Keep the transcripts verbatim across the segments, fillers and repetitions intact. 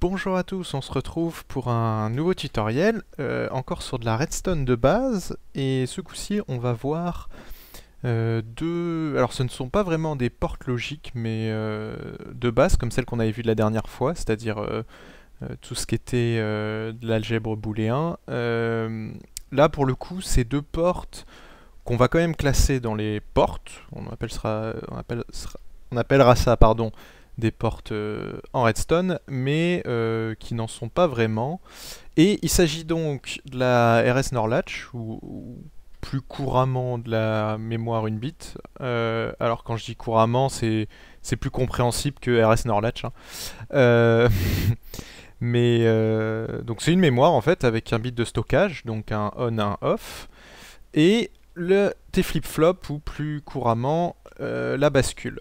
Bonjour à tous, on se retrouve pour un nouveau tutoriel, euh, encore sur de la redstone de base, et ce coup-ci on va voir euh, deux... Alors ce ne sont pas vraiment des portes logiques, mais euh, de base, comme celles qu'on avait vues la dernière fois, c'est-à-dire euh, euh, tout ce qui était euh, de l'algèbre booléen. Euh, là pour le coup, ces deux portes qu'on va quand même classer dans les portes, on appellera, on appellera, on appellera ça, pardon, des portes euh, en redstone, mais euh, qui n'en sont pas vraiment. Et il s'agit donc de la R S NOR latch, ou, ou plus couramment de la mémoire une bit. Euh, alors quand je dis couramment, c'est plus compréhensible que R S NOR latch. Hein. Euh, mais euh, donc c'est une mémoire en fait avec un bit de stockage, donc un on, un off, et le T flip-flop, ou plus couramment euh, la bascule.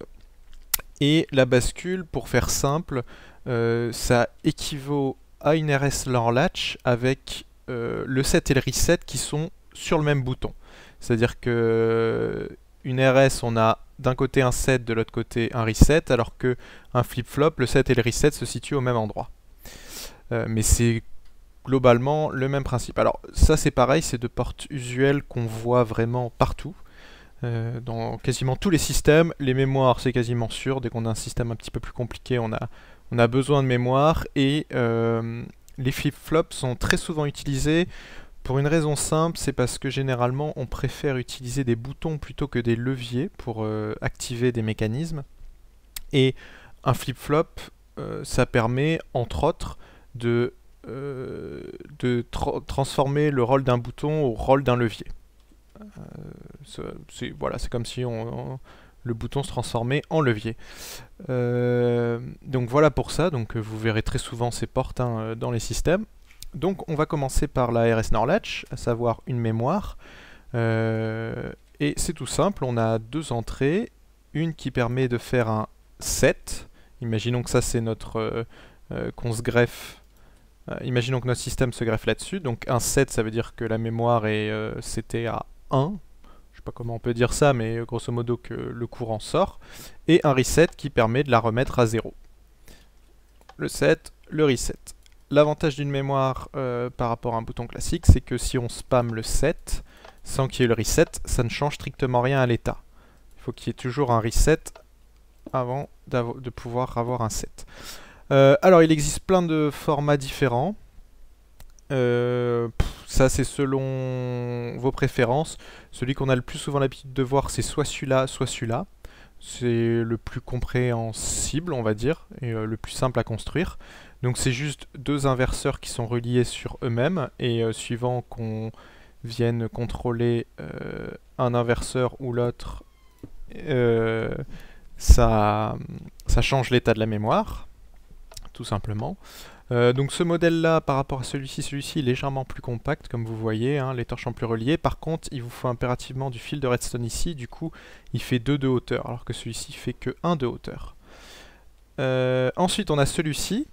Et la bascule, pour faire simple, euh, ça équivaut à une R S NOR latch avec euh, le set et le reset qui sont sur le même bouton. C'est-à-dire que une R S, on a d'un côté un set, de l'autre côté un reset, alors que un flip-flop, le set et le reset se situent au même endroit. Euh, mais c'est globalement le même principe. Alors ça c'est pareil, c'est deux portes usuelles qu'on voit vraiment partout. Dans quasiment tous les systèmes, les mémoires c'est quasiment sûr, dès qu'on a un système un petit peu plus compliqué, on a, on a besoin de mémoire, et euh, les flip-flops sont très souvent utilisés pour une raison simple, c'est parce que généralement on préfère utiliser des boutons plutôt que des leviers pour euh, activer des mécanismes, et un flip-flop euh, ça permet entre autres de, euh, de tra- transformer le rôle d'un bouton au rôle d'un levier. Euh, c'est voilà, c'est comme si on, on, le bouton se transformait en levier. Euh, donc voilà pour ça, donc vous verrez très souvent ces portes hein, dans les systèmes. Donc on va commencer par la R S NOR latch, à savoir une mémoire. Euh, et c'est tout simple, on a deux entrées, une qui permet de faire un set. Imaginons que ça c'est notre euh, euh, qu'on se greffe. Euh, imaginons que notre système se greffe là-dessus, donc un set ça veut dire que la mémoire est euh, c'était à un, je sais pas comment on peut dire ça, mais grosso modo que le courant sort, et un reset qui permet de la remettre à zéro. Le set, le reset. L'avantage d'une mémoire euh, par rapport à un bouton classique, c'est que si on spamme le set, sans qu'il y ait le reset, ça ne change strictement rien à l'état. Il faut qu'il y ait toujours un reset avant de pouvoir avoir un set. Euh, alors il existe plein de formats différents, euh, pff, ça c'est selon vos préférences, celui qu'on a le plus souvent l'habitude de voir c'est soit celui-là, soit celui-là, c'est le plus compréhensible on va dire, et euh, le plus simple à construire, donc c'est juste deux inverseurs qui sont reliés sur eux-mêmes, et euh, suivant qu'on vienne contrôler euh, un inverseur ou l'autre, euh, ça, ça change l'état de la mémoire. Tout simplement. Euh, donc ce modèle-là, par rapport à celui-ci, celui-ci est légèrement plus compact, comme vous voyez, hein, les torches sont plus reliées. Par contre, il vous faut impérativement du fil de redstone ici, du coup, il fait deux de hauteur, alors que celui-ci fait que un de hauteur. Euh, ensuite, on a celui-ci,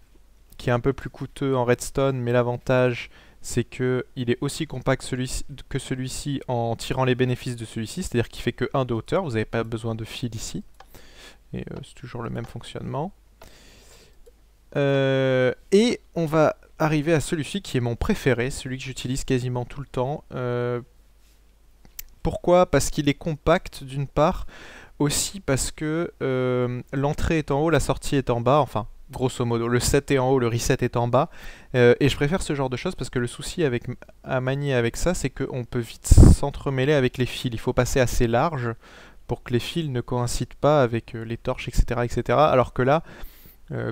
qui est un peu plus coûteux en redstone, mais l'avantage, c'est qu'il est aussi compact celui que celui-ci en tirant les bénéfices de celui-ci, c'est-à-dire qu'il fait que un de hauteur, vous n'avez pas besoin de fil ici. Et euh, c'est toujours le même fonctionnement. Euh, et on va arriver à celui-ci qui est mon préféré, celui que j'utilise quasiment tout le temps. Euh, pourquoi? Parce qu'il est compact d'une part, aussi parce que euh, l'entrée est en haut, la sortie est en bas, enfin grosso modo, le set est en haut, le reset est en bas. Euh, et je préfère ce genre de choses parce que le souci avec, à manier avec ça, c'est qu'on peut vite s'entremêler avec les fils, il faut passer assez large pour que les fils ne coïncident pas avec les torches, et cetera et cetera. Alors que là,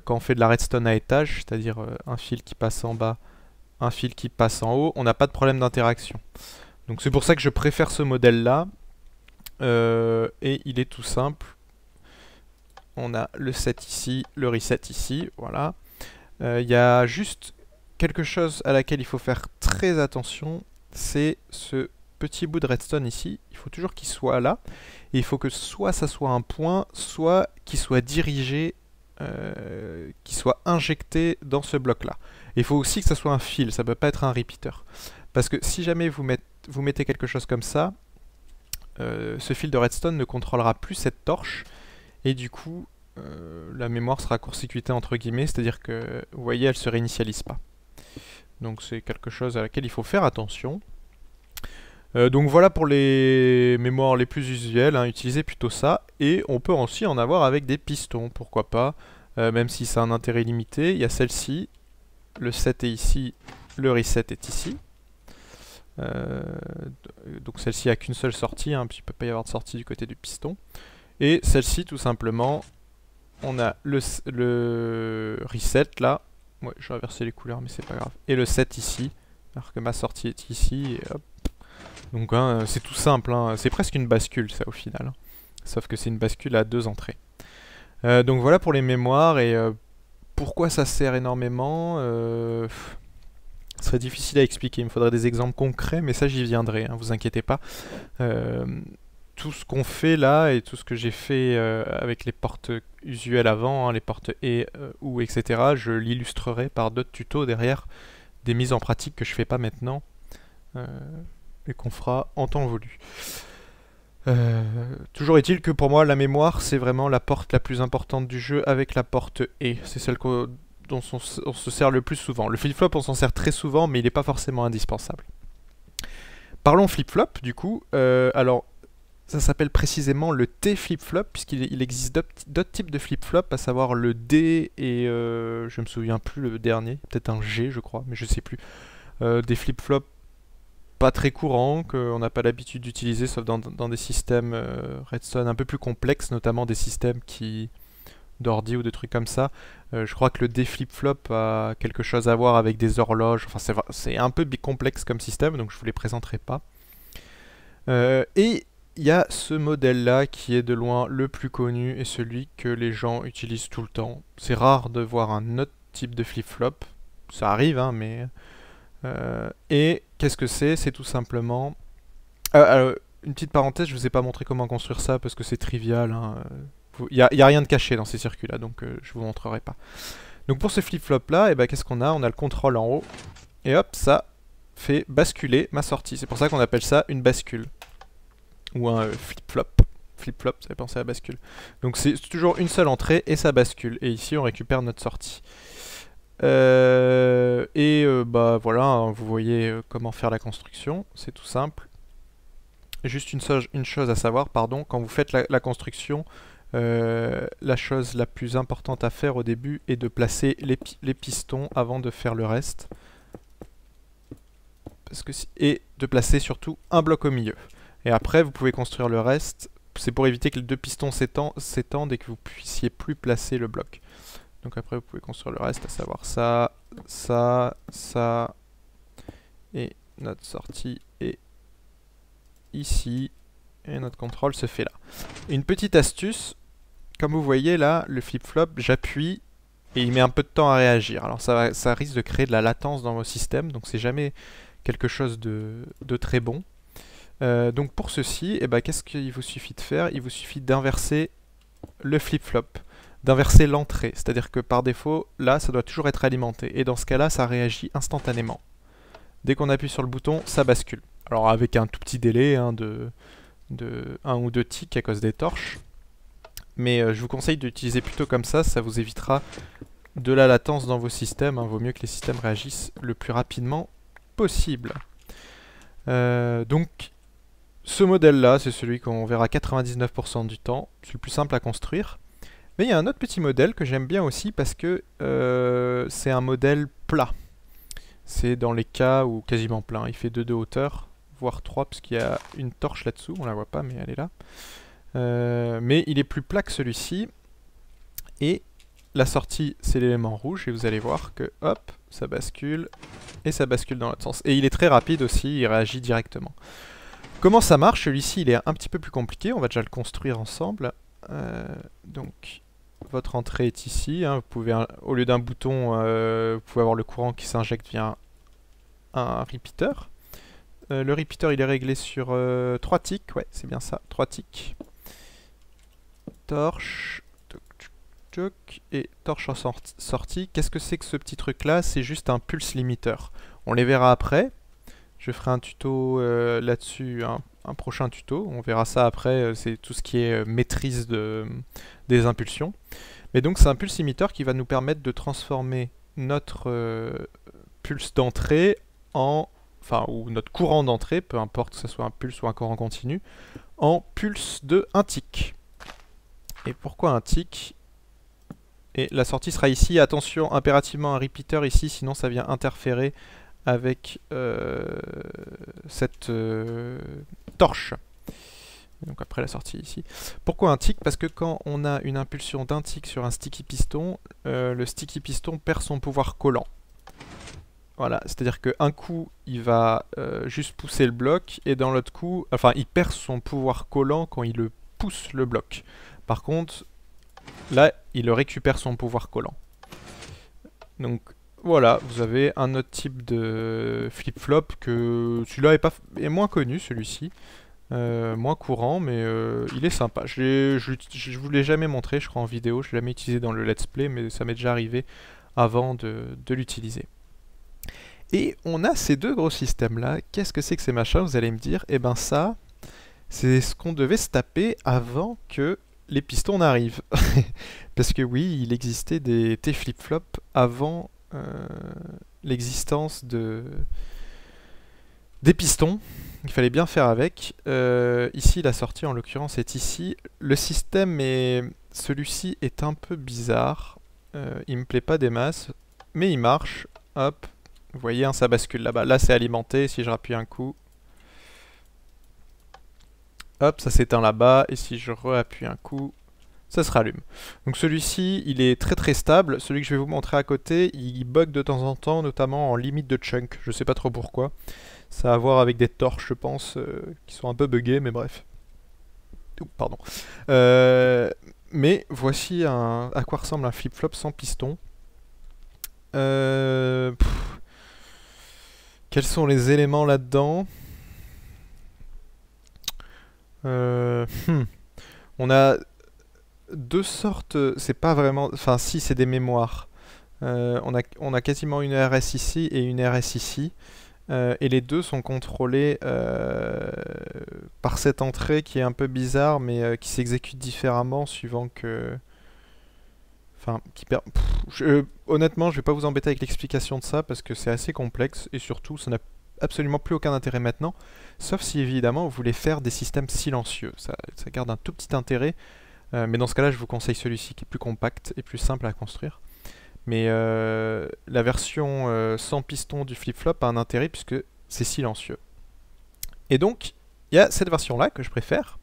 quand on fait de la redstone à étage, c'est-à-dire un fil qui passe en bas, un fil qui passe en haut, on n'a pas de problème d'interaction. Donc c'est pour ça que je préfère ce modèle-là. Euh, et il est tout simple. On a le set ici, le reset ici, voilà. Il euh, y a juste quelque chose à laquelle il faut faire très attention, c'est ce petit bout de redstone ici. Il faut toujours qu'il soit là. Et il faut que soit ça soit un point, soit qu'il soit dirigé, Euh, qui soit injecté dans ce bloc là. Il faut aussi que ça soit un fil, ça ne peut pas être un repeater. Parce que si jamais vous, met, vous mettez quelque chose comme ça, euh, ce fil de redstone ne contrôlera plus cette torche, et du coup euh, la mémoire sera court-circuitée entre guillemets, c'est-à-dire que, vous voyez, elle ne se réinitialise pas. Donc c'est quelque chose à laquelle il faut faire attention. Euh, donc voilà pour les mémoires les plus usuelles, hein, utilisez plutôt ça, et on peut aussi en avoir avec des pistons, pourquoi pas, euh, même si ça a un intérêt limité. Il y a celle-ci, le set est ici, le reset est ici. Euh, donc celle-ci n'a qu'une seule sortie, hein, puis il ne peut pas y avoir de sortie du côté du piston. Et celle-ci, tout simplement, on a le, le reset là. Ouais, je vais inverser les couleurs, mais c'est pas grave. Et le set ici, alors que ma sortie est ici, et hop. Donc hein, c'est tout simple, hein. C'est presque une bascule ça au final, hein. Sauf que c'est une bascule à deux entrées. Euh, donc voilà pour les mémoires, et euh, pourquoi ça sert énormément, euh, ce serait difficile à expliquer, il me faudrait des exemples concrets, mais ça j'y viendrai, hein, vous inquiétez pas. Euh, tout ce qu'on fait là, et tout ce que j'ai fait euh, avec les portes usuelles avant, hein, les portes et euh, ou et cetera, je l'illustrerai par d'autres tutos derrière, des mises en pratique que je fais pas maintenant. Euh, et qu'on fera en temps voulu. Euh, toujours est-il que pour moi la mémoire c'est vraiment la porte la plus importante du jeu avec la porte E. C'est celle dont on, on se sert le plus souvent. Le flip-flop on s'en sert très souvent mais il n'est pas forcément indispensable. Parlons flip-flop du coup. Euh, alors ça s'appelle précisément le T flip-flop puisqu'il il existe d'autres types de flip-flop à savoir le D et euh, je me souviens plus le dernier, peut-être un G je crois mais je sais plus. Euh, des flip-flops pas très courant, qu'on n'a pas l'habitude d'utiliser sauf dans, dans des systèmes euh, Redstone un peu plus complexes, notamment des systèmes qui d'ordi ou de trucs comme ça. Euh, je crois que le D flip-flop a quelque chose à voir avec des horloges, enfin c'est un peu complexe comme système, donc je ne vous les présenterai pas. Euh, et il y a ce modèle là qui est de loin le plus connu et celui que les gens utilisent tout le temps. C'est rare de voir un autre type de flip-flop, ça arrive hein, mais... Euh, et qu'est-ce que c'est? C'est tout simplement... Euh, alors, une petite parenthèse, je ne vous ai pas montré comment construire ça parce que c'est trivial. Hein. Il n'y a, a rien de caché dans ces circuits-là, donc euh, je ne vous montrerai pas. Donc pour ce flip-flop-là, eh ben, qu'est-ce qu'on a? On a le contrôle en haut, et hop, ça fait basculer ma sortie. C'est pour ça qu'on appelle ça une bascule. Ou un euh, flip-flop. Flip-flop, ça fait penser à bascule. Donc c'est toujours une seule entrée, et ça bascule. Et ici, on récupère notre sortie. Euh, et euh, bah voilà, hein, vous voyez euh, comment faire la construction, c'est tout simple. Juste une, so une chose à savoir, pardon, quand vous faites la, la construction, euh, la chose la plus importante à faire au début est de placer les, pi les pistons avant de faire le reste. Parce que si et de placer surtout un bloc au milieu. Et après vous pouvez construire le reste, c'est pour éviter que les deux pistons s'étendent et que vous puissiez plus placer le bloc. Donc après vous pouvez construire le reste, à savoir ça, ça, ça, et notre sortie est ici, et notre contrôle se fait là. Une petite astuce, comme vous voyez là, le flip-flop, j'appuie, et il met un peu de temps à réagir. Alors ça, ça risque de créer de la latence dans vos systèmes, donc c'est jamais quelque chose de, de très bon. Euh, donc pour ceci, eh ben, qu'est-ce qu'il vous suffit de faire? Il vous suffit d'inverser le flip-flop. D'inverser l'entrée, c'est-à-dire que par défaut, là, ça doit toujours être alimenté. Et dans ce cas-là, ça réagit instantanément. Dès qu'on appuie sur le bouton, ça bascule. Alors avec un tout petit délai hein, de, de un ou deux ticks à cause des torches. Mais euh, je vous conseille d'utiliser plutôt comme ça, ça vous évitera de la latence dans vos systèmes. Hein. Vaut mieux que les systèmes réagissent le plus rapidement possible. Euh, donc, ce modèle-là, c'est celui qu'on verra quatre-vingt-dix-neuf pour cent du temps. C'est le plus simple à construire. Mais il y a un autre petit modèle que j'aime bien aussi parce que euh, c'est un modèle plat. C'est dans les cas où quasiment plein. Il fait deux de hauteur, voire trois parce qu'il y a une torche là-dessous. On la voit pas mais elle est là. Euh, mais il est plus plat que celui-ci. Et la sortie c'est l'élément rouge et vous allez voir que hop, ça bascule et ça bascule dans l'autre sens. Et il est très rapide aussi, il réagit directement. Comment ça marche? Celui-ci il est un petit peu plus compliqué, on va déjà le construire ensemble. Euh, donc... Votre entrée est ici, hein, vous pouvez un, au lieu d'un bouton, euh, vous pouvez avoir le courant qui s'injecte via un, un repeater. Euh, le repeater il est réglé sur euh, trois ticks, ouais c'est bien ça, trois ticks. Torche, toc, toc, toc, et torche en sorti, sortie. Qu'est-ce que c'est que ce petit truc là? C'est juste un pulse limiter. On les verra après, je ferai un tuto euh, là-dessus, hein. Un prochain tuto, on verra ça après, c'est tout ce qui est maîtrise de, des impulsions. Mais donc c'est un pulse limiter qui va nous permettre de transformer notre euh, pulse d'entrée en... Enfin, ou notre courant d'entrée, peu importe que ce soit un pulse ou un courant continu, en pulse de un tick. Et pourquoi un tick? Et la sortie sera ici. Attention, impérativement un repeater ici, sinon ça vient interférer avec euh, cette euh, torche. Donc après la sortie ici. Pourquoi un tick? Parce que quand on a une impulsion d'un tick sur un sticky piston, euh, le sticky piston perd son pouvoir collant. Voilà, c'est-à-dire qu'un coup, il va euh, juste pousser le bloc, et dans l'autre coup, enfin, il perd son pouvoir collant quand il le pousse le bloc. Par contre, là, il récupère son pouvoir collant. Donc, voilà, vous avez un autre type de flip-flop que celui-là est, pas, est moins connu, celui-ci. Euh, moins courant, mais euh, il est sympa. Je, je, je vous l'ai jamais montré, je crois, en vidéo. Je ne l'ai jamais utilisé dans le let's play, mais ça m'est déjà arrivé avant de, de l'utiliser. Et on a ces deux gros systèmes-là. Qu'est-ce que c'est que ces machins? Vous allez me dire, eh ben ça, c'est ce qu'on devait se taper avant que les pistons n'arrivent. Parce que oui, il existait des T flip-flop avant euh, l'existence de... des pistons. Il fallait bien faire avec. Euh, ici, la sortie, en l'occurrence, est ici. Le système, est... celui-ci est un peu bizarre. Euh, il me plaît pas des masses, mais il marche. Hop. Vous voyez, hein, ça bascule là-bas. Là, c'est alimenté. Si je rappuie un coup, hop, ça s'éteint là-bas. Et si je réappuie un coup, ça se rallume. Donc celui-ci, il est très très stable. Celui que je vais vous montrer à côté, il bug de temps en temps, notamment en limite de chunk. Je sais pas trop pourquoi. Ça a à voir avec des torches, je pense, euh, qui sont un peu buggées, mais bref. Ouh, pardon. Euh, mais voici un, à quoi ressemble un flip-flop sans piston. Euh... Pff. Quels sont les éléments là-dedans? euh, hmm. On a deux sortes, c'est pas vraiment... Enfin si, c'est des mémoires. Euh, on, a, on a quasiment une R S ici et une R S ici. Euh, et les deux sont contrôlés euh, par cette entrée qui est un peu bizarre, mais euh, qui s'exécute différemment suivant que... Enfin, qui per... Pff, je, euh, honnêtement, je vais pas vous embêter avec l'explication de ça parce que c'est assez complexe et surtout, ça n'a absolument plus aucun intérêt maintenant. Sauf si évidemment, vous voulez faire des systèmes silencieux. Ça, ça garde un tout petit intérêt, euh, mais dans ce cas-là, je vous conseille celui-ci qui est plus compact et plus simple à construire. Mais euh, la version euh, sans piston du flip-flop a un intérêt puisque c'est silencieux. Et donc, il y a cette version-là que je préfère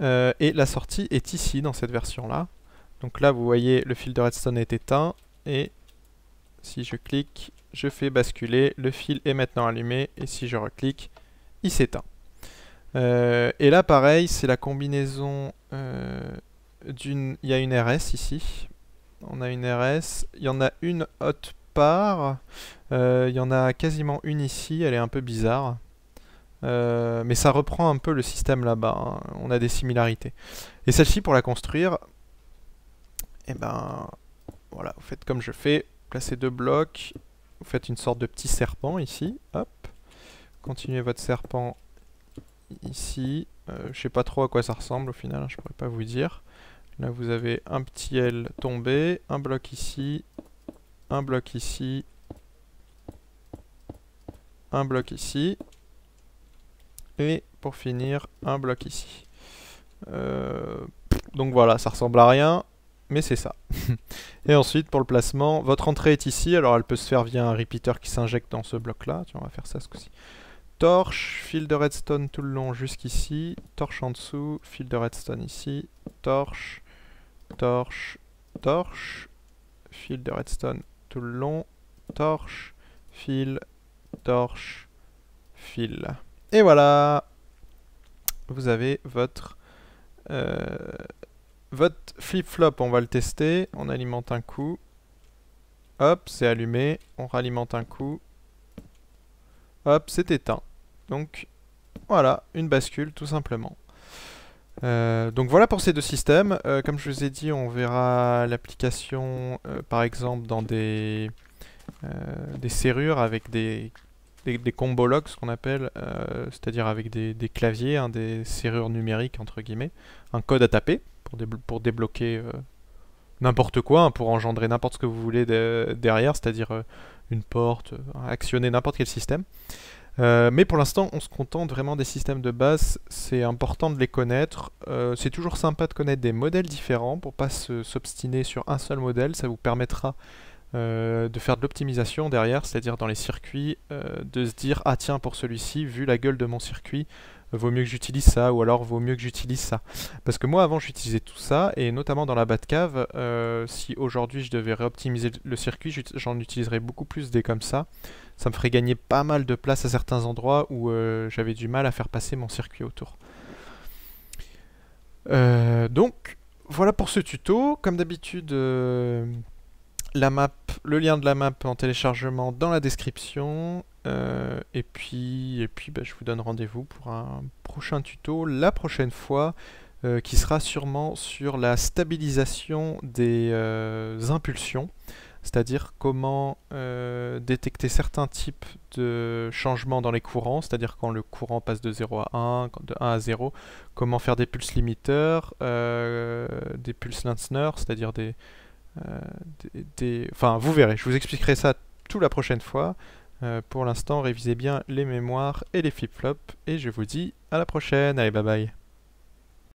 euh, et la sortie est ici dans cette version-là. Donc là, vous voyez, le fil de Redstone est éteint, et si je clique, je fais basculer, le fil est maintenant allumé, et si je reclique, il s'éteint. Euh, et là, pareil, c'est la combinaison euh, d'une... Il y a une R S ici, on a une R S, il y en a une haute part, euh, il y en a quasiment une ici, elle est un peu bizarre. Euh, mais ça reprend un peu le système là-bas, hein. On a des similarités. Et celle-ci, pour la construire... Et ben voilà, vous faites comme je fais, placez deux blocs, vous faites une sorte de petit serpent ici, hop, continuez votre serpent ici, euh, je sais pas trop à quoi ça ressemble au final, hein, je pourrais pas vous dire. Là vous avez un petit L tombé, un bloc ici, un bloc ici, un bloc ici, et pour finir un bloc ici. Euh, donc voilà, ça ressemble à rien. Mais c'est ça. Et ensuite, pour le placement, votre entrée est ici. Alors, elle peut se faire via un repeater qui s'injecte dans ce bloc-là. On va faire ça ce coup-ci. Torche, fil de redstone tout le long jusqu'ici. Torche en dessous, fil de redstone ici. Torche, torche, torche. Fil de redstone tout le long. Torche, fil, torche, fil. Et voilà! Vous avez votre... Euh Votre flip-flop, on va le tester, on alimente un coup, hop, c'est allumé, on ralimente un coup, hop, c'est éteint. Donc voilà, une bascule tout simplement. Euh, donc voilà pour ces deux systèmes. Euh, comme je vous ai dit, on verra l'application euh, par exemple dans des, euh, des serrures avec des, des, des combo locks, ce qu'on appelle, euh, c'est-à-dire avec des, des claviers, hein, des serrures numériques entre guillemets, un code à taper. Pour, déblo pour débloquer euh, n'importe quoi hein, pour engendrer n'importe ce que vous voulez de, derrière, c'est-à-dire euh, une porte, euh, actionner n'importe quel système. Euh, mais pour l'instant, on se contente vraiment des systèmes de base, c'est important de les connaître. Euh, c'est toujours sympa de connaître des modèles différents pour pas s'obstiner sur un seul modèle, ça vous permettra euh, de faire de l'optimisation derrière, c'est-à-dire dans les circuits, euh, de se dire « Ah tiens, pour celui-ci, vu la gueule de mon circuit, vaut mieux que j'utilise ça, ou alors vaut mieux que j'utilise ça. » Parce que moi, avant, j'utilisais tout ça, et notamment dans la Batcave, euh, si aujourd'hui je devais réoptimiser le circuit, j'en utiliserais beaucoup plus des comme ça. Ça me ferait gagner pas mal de place à certains endroits où euh, j'avais du mal à faire passer mon circuit autour. Euh, donc, voilà pour ce tuto. Comme d'habitude, euh, la map, le lien de la map en téléchargement dans la description. Euh, et puis, et puis bah, je vous donne rendez-vous pour un prochain tuto la prochaine fois, euh, qui sera sûrement sur la stabilisation des euh, impulsions, c'est-à-dire comment euh, détecter certains types de changements dans les courants, c'est-à-dire quand le courant passe de zéro à un, de un à zéro, comment faire des pulse limiteurs, euh, des pulse linsner, c'est-à-dire des, euh, des, des... Enfin, vous verrez, je vous expliquerai ça tout la prochaine fois. Euh, pour l'instant, révisez bien les mémoires et les flip-flops, et je vous dis à la prochaine, allez bye bye.